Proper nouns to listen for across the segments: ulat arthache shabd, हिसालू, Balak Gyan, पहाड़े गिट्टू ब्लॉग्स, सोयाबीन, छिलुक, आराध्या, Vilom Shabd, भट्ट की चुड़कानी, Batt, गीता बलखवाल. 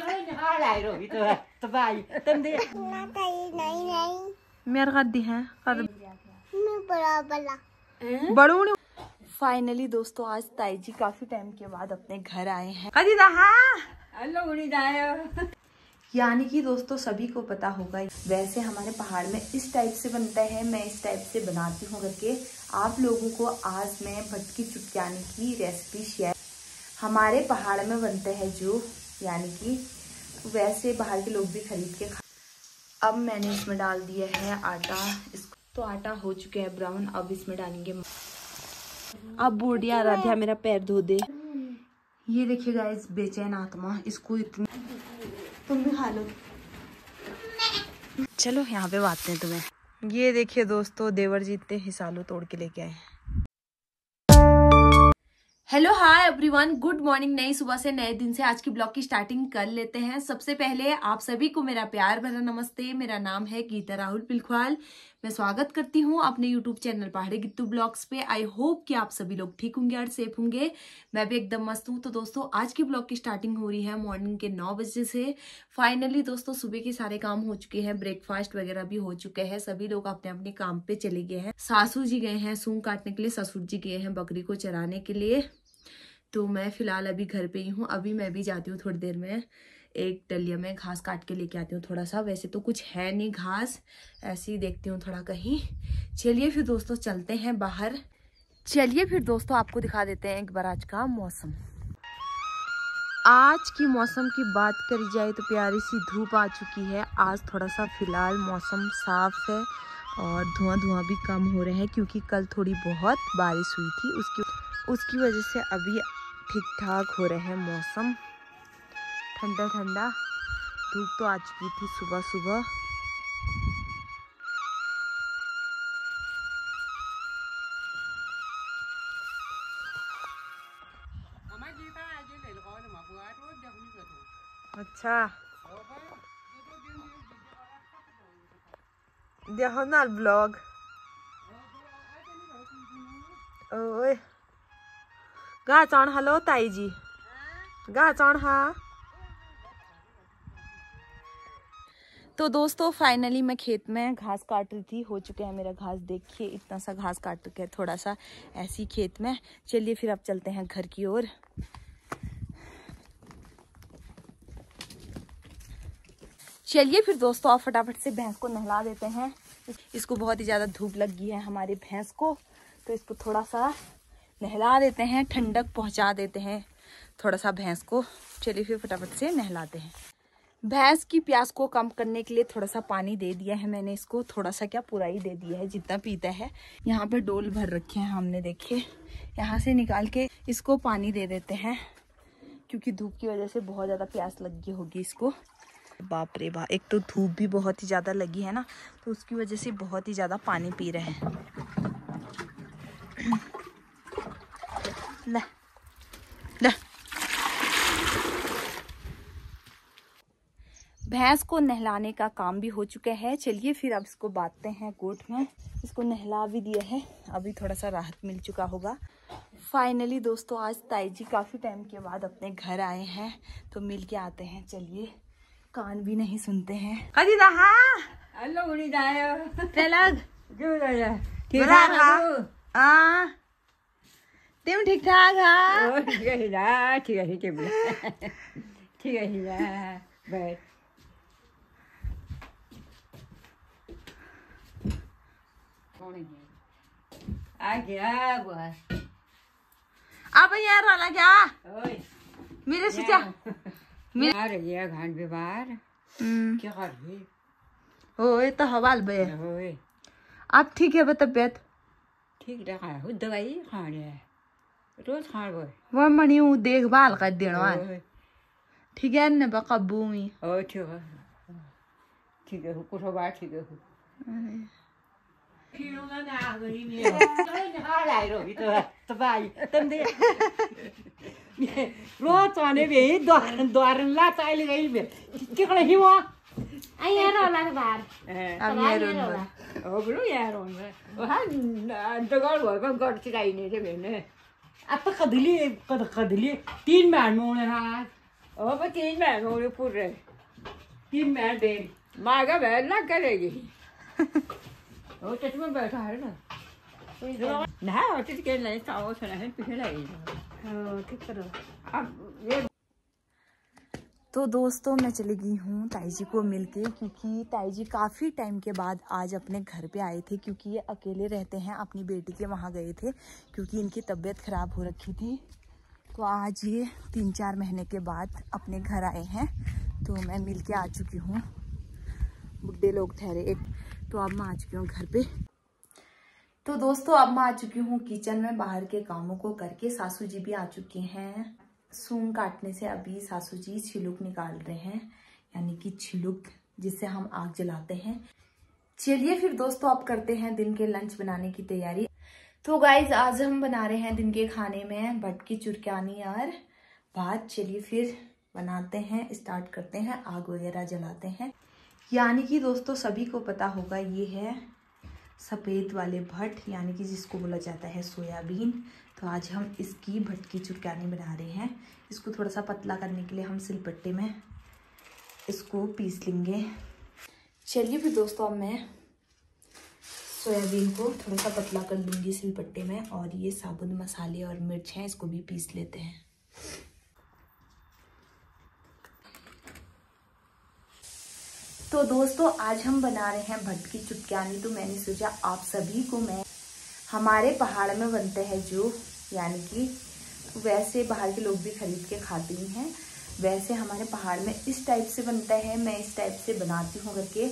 Finally दोस्तों आज ताई जी काफी टाइम के बाद अपने घर आए हैं। यानी कि दोस्तों सभी को पता होगा, वैसे हमारे पहाड़ में इस टाइप से बनता है, मैं इस टाइप से बनाती हूँ करके आप लोगों को आज मैं भट्ट की चुड़कानी की रेसिपी शेयर। हमारे पहाड़ में बनता है जो, यानी कि वैसे बाहर के लोग भी खरीद के खा। अब मैंने इसमें डाल दिया है आटा, इसको तो आटा हो चुका है ब्राउन। अब इसमें डालेंगे, अब बूढ़िया आराध्या मेरा पैर धो दे। ये देखिए गाइस बेचैन आत्मा, इसको इतनी, तुम भी खा लो, चलो यहाँ पे बांटते हैं तुम्हें। ये देखिए दोस्तों देवर जी इतने हिसालो तोड़ के लेके आए हैं। Hello hi everyone, good morning. नई सुबह से नए दिन से आज की ब्लॉग की स्टार्टिंग कर लेते हैं। सबसे पहले आप सभी को मेरा प्यार भरा नमस्ते। मेरा नाम है गीता बलखवाल, मैं स्वागत करती हूँ अपने यूट्यूब चैनल पहाड़े गिट्टू ब्लॉग्स पे। आई होप कि आप सभी लोग ठीक होंगे और सेफ होंगे, मैं भी एकदम मस्त हूँ। तो दोस्तों आज के ब्लॉग की स्टार्टिंग हो रही है मॉर्निंग के 9 बजे से। फाइनली दोस्तों सुबह के सारे काम हो चुके हैं, ब्रेकफास्ट वगैरह भी हो चुके हैं, सभी लोग अपने अपने काम पे चले गए हैं। सासू जी गए हैं सूंग काटने के लिए, ससुर जी गए हैं बकरी को चराने के लिए, तो मैं फिलहाल अभी घर पे ही हूँ। अभी मैं भी जाती हूँ थोड़ी देर में एक डलिया में घास काट के लेके आती हूँ थोड़ा सा, वैसे तो कुछ है नहीं घास, ऐसे ही देखती हूँ थोड़ा कहीं। चलिए फिर दोस्तों चलते हैं बाहर। चलिए फिर दोस्तों आपको दिखा देते हैं एक बार आज का मौसम। आज की मौसम की बात करी जाए तो प्यारी सी धूप आ चुकी है। आज थोड़ा सा फिलहाल मौसम साफ है और धुआं भी कम हो रहे हैं, क्योंकि कल थोड़ी बहुत बारिश हुई थी, उसकी वजह से अभी ठीक ठाक हो रहे हैं मौसम। ठंडा ठंडा धूप तो आ चुकी थी सुबह सुबह। अच्छा देखो ना ब्लॉग, ओए गा चण हलो ताई जी गा चण। हाँ तो दोस्तों फाइनली मैं खेत में घास काट रही थी, हो चुके हैं मेरा घास, देखिए इतना सा घास काट चुके हैं थोड़ा सा ऐसी खेत में। चलिए फिर अब चलते हैं घर की ओर। चलिए फिर दोस्तों आप फटाफट से भैंस को नहला देते हैं। इसको बहुत ही ज़्यादा धूप लग गई है हमारे भैंस को, तो इसको थोड़ा सा नहला देते हैं, ठंडक पहुँचा देते हैं थोड़ा सा भैंस को। चलिए फिर फटाफट से नहलाते हैं। भैंस की प्यास को कम करने के लिए थोड़ा सा पानी दे दिया है मैंने इसको, थोड़ा सा क्या पूरा ही दे दिया है जितना पीता है। यहाँ पे डोल भर रखे हैं हमने, देखिए यहाँ से निकाल के इसको पानी दे देते हैं, क्योंकि धूप की वजह से बहुत ज़्यादा प्यास लगी होगी इसको। बाप रे बाप, एक तो धूप भी बहुत ही ज़्यादा लगी है ना, तो उसकी वजह से बहुत ही ज़्यादा पानी पी रहे हैं। ले ले भैंस को नहलाने का काम भी हो चुका है। चलिए फिर अब इसको बांधते हैं गोट में, इसको नहला भी दिया है, अभी थोड़ा सा राहत मिल चुका होगा। फाइनली दोस्तों आज ताई जी काफ़ी टाइम के बाद अपने घर आए हैं, तो मिल के आते हैं। चलिए, कान भी नहीं सुनते हैं। ठीक ठाक आ गया अब यार वाला क्या मेरे सुचा यार ये घाट बीमार क्या कर रही ओए तो हवाल बे ओए आप ठीक है तबियत ठीक रखा है दवाई खानी है रोज खा लो वो मनी देखभाल कर देना ठीक है ना बकबू में ओ ठीक है कुछ बात ठीक है अब तीन बहन होने पूरे तीन बहन डेढ़ मागा बहन ना करेगी वो चट में बैठा है ना ना होती के नहीं था वो सुना है पीछे लगेगी ठीक करो अब ये। तो दोस्तों मैं चली गई हूँ ताई जी को मिलके क्योंकि ताई जी काफ़ी टाइम के बाद आज अपने घर पे आए थे क्योंकि ये अकेले रहते हैं, अपनी बेटी के वहाँ गए थे क्योंकि इनकी तबीयत ख़राब हो रखी थी। तो आज ये 3-4 महीने के बाद अपने घर आए हैं तो मैं मिलके आ चुकी हूँ। बुढ़े लोग ठहरे तो अब मैं आ चुकी हूँ घर पर। तो दोस्तों अब मैं आ चुकी हूँ किचन में, बाहर के कामों को करके सासू जी भी आ चुकी हैं। सूंग काटने से अभी सासू जी छिलुक निकाल रहे हैं, यानी कि छिलुक जिससे हम आग जलाते हैं। चलिए फिर दोस्तों अब करते हैं दिन के लंच बनाने की तैयारी। तो गाइज आज हम बना रहे हैं दिन के खाने में भट्ट की चुड़कानी और भात। चलिए फिर बनाते हैं, स्टार्ट करते हैं, आग वगैरह जलाते हैं। यानी कि दोस्तों सभी को पता होगा ये है सफ़ेद वाले भट्ट, यानी कि जिसको बोला जाता है सोयाबीन। तो आज हम इसकी भट्ट की चुड़कानी बना रहे हैं। इसको थोड़ा सा पतला करने के लिए हम सिलबट्टे में इसको पीस लेंगे। चलिए फिर दोस्तों अब मैं सोयाबीन को थोड़ा सा पतला कर लूँगी सिलबट्टे में। और ये साबुत मसाले और मिर्च हैं, इसको भी पीस लेते हैं। तो दोस्तों आज हम बना रहे हैं भट्ट की चुड़कानी। तो मैंने सोचा आप सभी को मैं हमारे पहाड़ में बनते हैं जो, यानी कि वैसे बाहर के लोग भी खरीद के खाते ही हैं, वैसे हमारे पहाड़ में इस टाइप से बनता है, मैं इस टाइप से बनाती हूँ करके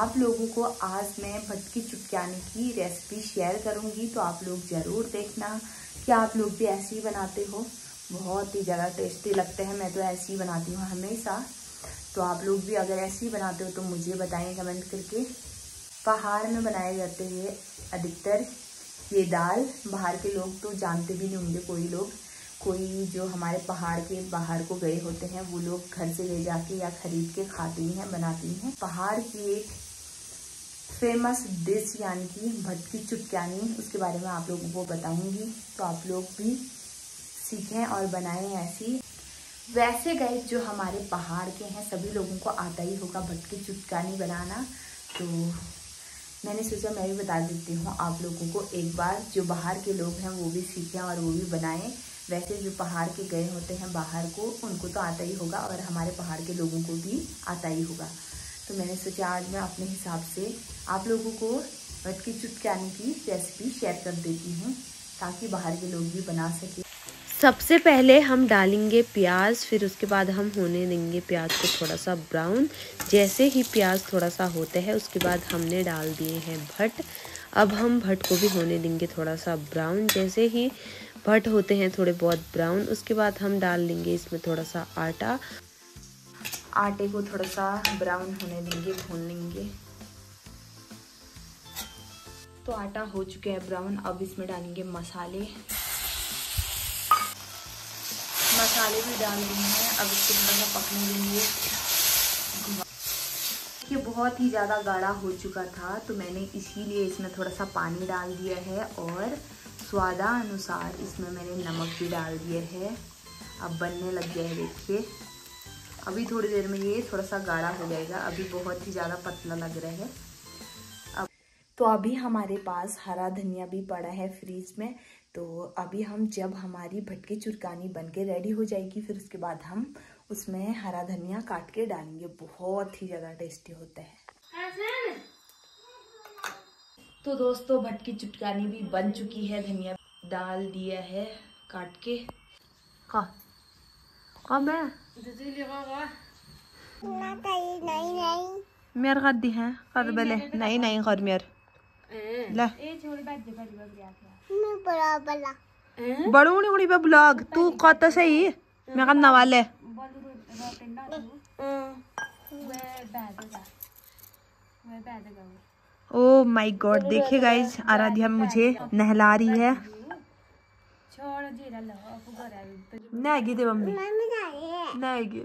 आप लोगों को आज मैं भट्ट की चुड़कानी की रेसिपी शेयर करूँगी। तो आप लोग ज़रूर देखना कि आप लोग भी ऐसे ही बनाते हो, बहुत ही ज़्यादा टेस्टी लगते हैं। मैं तो ऐसे ही बनाती हूँ हमेशा, तो आप लोग भी अगर ऐसे ही बनाते हो तो मुझे बताएं कमेंट करके। पहाड़ में बनाए जाते हैं अधिकतर ये दाल, बाहर के लोग तो जानते भी नहीं होंगे। कोई लोग, कोई जो हमारे पहाड़ के बाहर को गए होते हैं वो लोग घर से ले जाके या खरीद के खाते ही हैं, बनाते हैं। पहाड़ की एक फेमस डिश यानी कि भट्ट की चुड़कानी, उसके बारे में आप लोगों को बताऊँगी। तो आप लोग भी सीखें और बनाएँ ऐसी। वैसे गाइस जो हमारे पहाड़ के हैं सभी लोगों को आता ही होगा भट्ट की चुड़कानी बनाना, तो मैंने सोचा मैं भी बता देती हूँ आप लोगों को एक बार, जो बाहर के लोग हैं वो भी सीखें और वो भी बनाएं। वैसे जो पहाड़ के गए होते हैं बाहर को उनको तो आता ही होगा और हमारे पहाड़ के लोगों को भी आता ही होगा। तो मैंने सोचा आज मैं अपने हिसाब से आप लोगों को भट्ट की चुड़कानी की रेसिपी शेयर कर देती हूँ ताकि बाहर के लोग भी बना सकें। सबसे पहले हम डालेंगे प्याज, फिर उसके बाद हम होने देंगे प्याज को थोड़ा सा ब्राउन। जैसे ही प्याज थोड़ा सा होते हैं उसके बाद हमने डाल दिए हैं भट्ट। अब हम भट्ट को भी होने देंगे थोड़ा सा ब्राउन। जैसे ही भट्ट होते हैं थोड़े बहुत ब्राउन उसके बाद हम डाल देंगे इसमें थोड़ा सा आटा। आटे को थोड़ा सा ब्राउन होने देंगे, भून लेंगे। तो आटा हो चुका है ब्राउन, अब इसमें डालेंगे मसाले। मसाले भी डाल दिए हैं, अब इसको थोड़ा सा पकने देंगे। ये बहुत ही ज़्यादा गाढ़ा हो चुका था तो मैंने इसीलिए इसमें थोड़ा सा पानी डाल दिया है और स्वादानुसार इसमें मैंने नमक भी डाल दिया है। अब बनने लग गया है, देखिए अभी थोड़ी देर में ये थोड़ा सा गाढ़ा हो जाएगा, अभी बहुत ही ज़्यादा पतला लग रहा है। तो अभी हमारे पास हरा धनिया भी पड़ा है फ्रीज में, तो अभी हम जब हमारी भट्ट की चुड़कानी बनके रेडी हो जाएगी फिर उसके बाद हम उसमें हरा धनिया काट के डालेंगे, बहुत ही ज़्यादा टेस्टी होता है। तो दोस्तों भट्ट की चुड़कानी भी बन चुकी है, धनिया डाल दिया है काट के। मेर ला ए छोड़ बैठ दे बड़ी बड़ी मैं बड़ा बड़ा बड़ूनी उनी पे ब्लॉग तू कत सही मैं करना वाले ओ माय गॉड। देखिए गाइस आराध्या मुझे नहला रही है। छोड़ जीरा लो अब घर नागी दे मम्मी नागी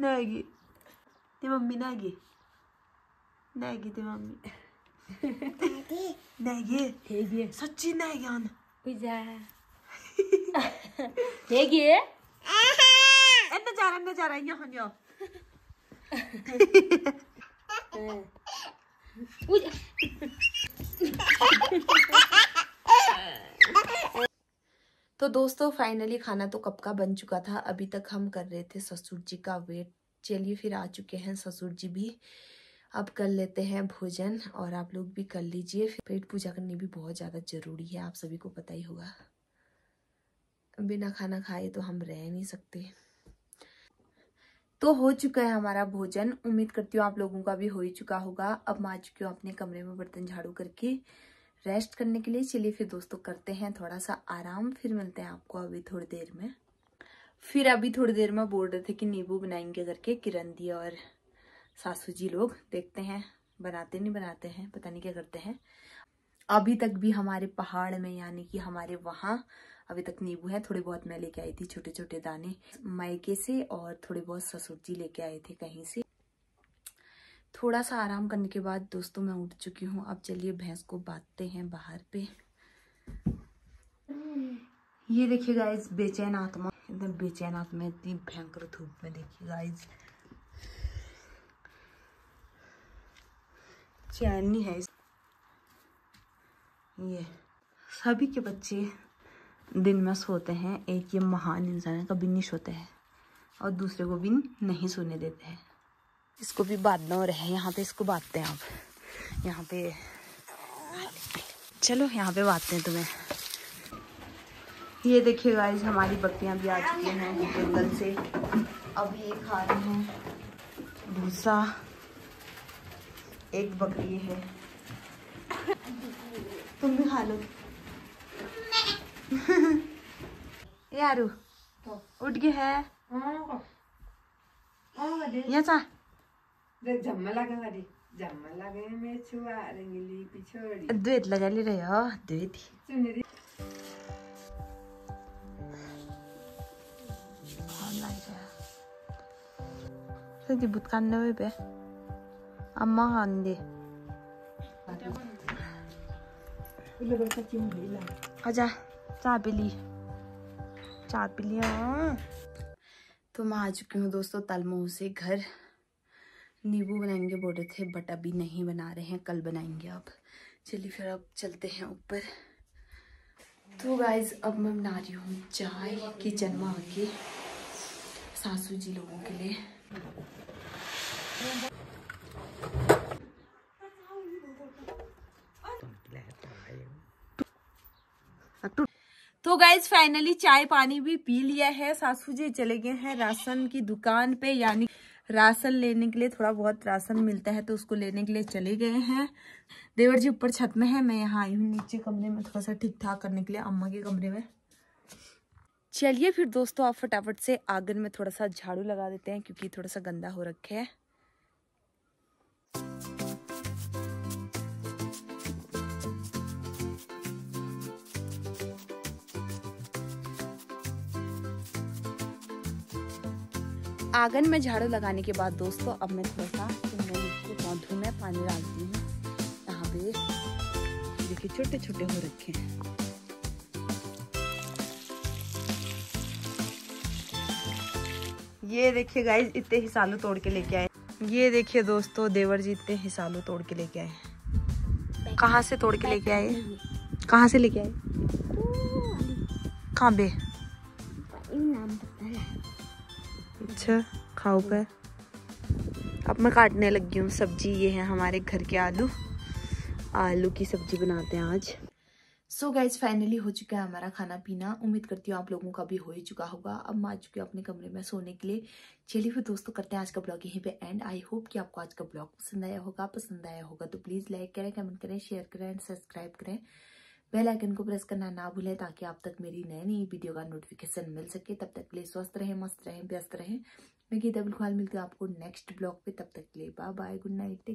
नागी दे मम्मी नागी नागी दे मम्मी नहीं सच्ची नहीं ज्ञान नजारा नजारा यहाँ तो दोस्तों फाइनली खाना तो कब का बन चुका था। अभी तक हम कर रहे थे ससुर जी का वेट। चलिए फिर आ चुके हैं ससुर जी भी, अब कर लेते हैं भोजन और आप लोग भी कर लीजिए। पेट पूजा करनी भी बहुत ज़्यादा ज़रूरी है, आप सभी को पता ही होगा। बिना खाना खाए तो हम रह नहीं सकते। तो हो चुका है हमारा भोजन, उम्मीद करती हूँ आप लोगों का भी हो ही चुका होगा। अब मैं आ चुकी हूँ अपने कमरे में बर्तन झाड़ू करके रेस्ट करने के लिए। चलिए फिर दोस्तों करते हैं थोड़ा सा आराम, फिर मिलते हैं आपको अभी थोड़ी देर में। फिर अभी थोड़ी देर में बोल रहे थे कि नींबू बनाएंगे करके किरण दी और सासू जी लोग। देखते हैं बनाते नहीं बनाते हैं, पता नहीं क्या करते हैं। अभी तक भी हमारे पहाड़ में यानी कि हमारे वहाँ अभी तक नींबू है। थोड़े बहुत मैं लेके आई थी छोटे छोटे दाने मायके से और थोड़े बहुत ससुर जी लेके आए थे कहीं से। थोड़ा सा आराम करने के बाद दोस्तों मैं उठ चुकी हूँ। अब चलिए भैंस को बांधते हैं बाहर पे। ये देखिए गाइज बेचैन आत्मा, एकदम बेचैन आत्मा, इतनी भयंकर धूप में। देखिए गाइज चैनी है। ये सभी के बच्चे दिन में सोते हैं, एक ये महान इंसान कभी नहीं सोते हैं और दूसरे को भी नहीं सोने देते हैं। इसको भी बांधना हो रहा है यहाँ पे, इसको बांधते हैं आप यहाँ पे। चलो यहाँ पे बांधते हैं तुम्हें। ये देखिए गाइस हमारी बकरियाँ भी आ चुकी हैं जंगल से। अब ये खा रहे हैं भूसा। एक बकरी है, तुम भी खा लो। यारू उठ गए है द्वेत लगा ले रहे हो। द्वेत ही भूत कान पे अम्मा खाने आजा चाय पी ली, चाय पी लिया। तो मैं आ चुकी हूँ दोस्तों तलमऊ से घर। नींबू बनाएंगे बोल रहे थे बट अभी नहीं बना रहे हैं, कल बनाएंगे। अब चलिए फिर अब चलते हैं ऊपर। तो गाइज अब मैं बना रही हूँ चाय किचन में आके सासू जी लोगों के लिए। तो गाइज फाइनली चाय पानी भी पी लिया है। सासू जी चले गए हैं राशन की दुकान पे, यानी राशन लेने के लिए। थोड़ा बहुत राशन मिलता है तो उसको लेने के लिए चले गए हैं। देवर जी ऊपर छत में है, मैं यहाँ आई हूँ नीचे कमरे में थोड़ा सा ठीक ठाक करने के लिए, अम्मा के कमरे में। चलिए फिर दोस्तों आप फटाफट से आंगन में थोड़ा सा झाड़ू लगा देते हैं क्योंकि थोड़ा सा गंदा हो रखे है। आंगन में झाड़ू लगाने के बाद दोस्तों अब मैं थोड़ा सा पौधों में पानी डालती हूँ। यहाँ पे देखिए छोटे छोटे हो रखे हैं। ये देखिए गाइज इतने हिसालू तोड़ के लेके आए। ये देखिए दोस्तों देवर जी इतने हिसालू तोड़ के लेके आए। कहाँ से तोड़ के लेके आए, कहाँ से लेके आए, कहाँ पे? अच्छा खाओ कर। अब मैं काटने लगी हूँ सब्जी। ये है हमारे घर के आलू, आलू की सब्जी बनाते हैं आज। सो गाइज फाइनली हो चुका है हमारा खाना पीना। उम्मीद करती हूँ आप लोगों का भी हो ही चुका होगा। अब मैं आ चुकी हूँ अपने कमरे में सोने के लिए। चलिए फिर दोस्तों करते हैं आज का ब्लॉग यहीं पे एंड। आई होप कि आपको आज का ब्लॉग पसंद आया होगा। पसंद आया होगा तो प्लीज़ लाइक करें, कमेंट करें, शेयर करें एंड सब्सक्राइब करें। बेल आइकन को प्रेस करना ना भूलें ताकि आप तक मेरी नई नई वीडियो का नोटिफिकेशन मिल सके। तब तक के लिए स्वस्थ रहें, मस्त रहें, व्यस्त रहें। मैं गीता बलखवाल मिलती हूँ आपको नेक्स्ट ब्लॉग पे। तब तक के लिए बाय बाय, गुड नाइट।